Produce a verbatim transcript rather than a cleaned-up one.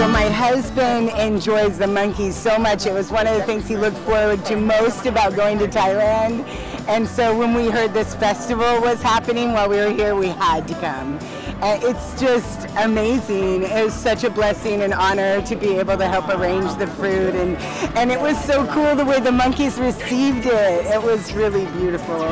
Well, my husband enjoys the monkeys so much. It was one of the things he looked forward to most about going to Thailand. And so when we heard this festival was happening while we were here, we had to come. Uh, it's just amazing. It was such a blessing and honor to be able to help arrange the fruit. And, and it was so cool the way the monkeys received it. It was really beautiful.